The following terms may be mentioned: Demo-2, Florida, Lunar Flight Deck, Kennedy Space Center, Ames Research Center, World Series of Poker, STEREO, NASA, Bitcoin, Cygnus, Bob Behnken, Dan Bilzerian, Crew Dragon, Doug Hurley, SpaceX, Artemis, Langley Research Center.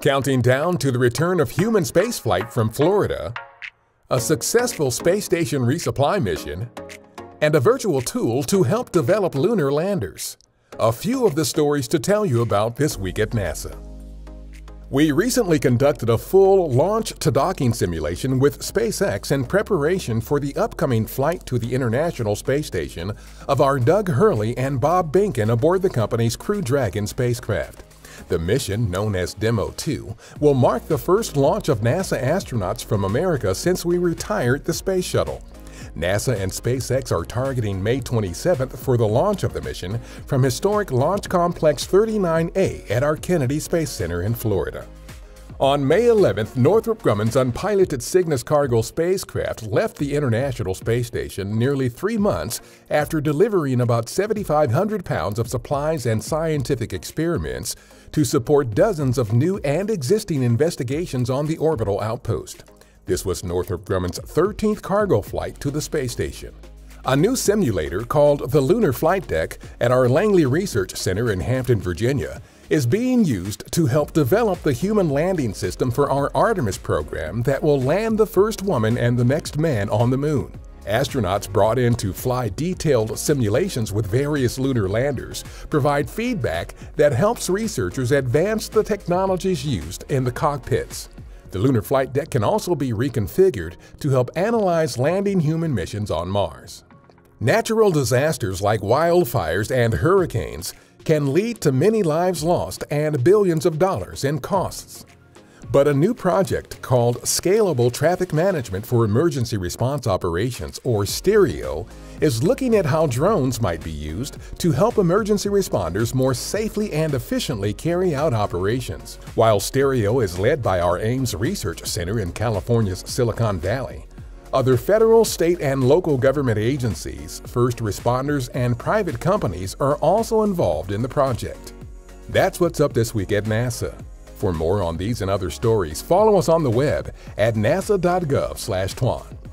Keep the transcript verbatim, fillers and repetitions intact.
Counting down to the return of human spaceflight from Florida, a successful space station resupply mission, and a virtual tool to help develop lunar landers. A few of the stories to tell you about this week at NASA. We recently conducted a full launch to docking simulation with SpaceX in preparation for the upcoming flight to the International Space Station of our Doug Hurley and Bob Behnken aboard the company's Crew Dragon spacecraft. The mission, known as Demo two, will mark the first launch of NASA astronauts from America since we retired the space shuttle. NASA and SpaceX are targeting May twenty-seventh for the launch of the mission from historic Launch Complex thirty-nine A at our Kennedy Space Center in Florida. On May eleventh, Northrop Grumman's unpiloted Cygnus cargo spacecraft left the International Space Station nearly three months after delivering about seven thousand five hundred pounds of supplies and scientific experiments to support dozens of new and existing investigations on the orbital outpost. This was Northrop Grumman's thirteenth cargo flight to the space station. A new simulator called the Lunar Flight Deck at our Langley Research Center in Hampton, Virginia, is being used to help develop the human landing system for our Artemis program that will land the first woman and the next man on the moon. Astronauts brought in to fly detailed simulations with various lunar landers provide feedback that helps researchers advance the technologies used in the cockpits. The Lunar Flight Deck can also be reconfigured to help analyze landing human missions on Mars. Natural disasters like wildfires and hurricanes can lead to many lives lost and billions of dollars in costs. But a new project called Scalable Traffic Management for Emergency Response Operations, or STEREO, is looking at how drones might be used to help emergency responders more safely and efficiently carry out operations. While STEREO is led by our Ames Research Center in California's Silicon Valley, other federal, state, and local government agencies, first responders, and private companies are also involved in the project. That's what's up this week at NASA. For more on these and other stories, follow us on the web at nasa dot gov slash twan.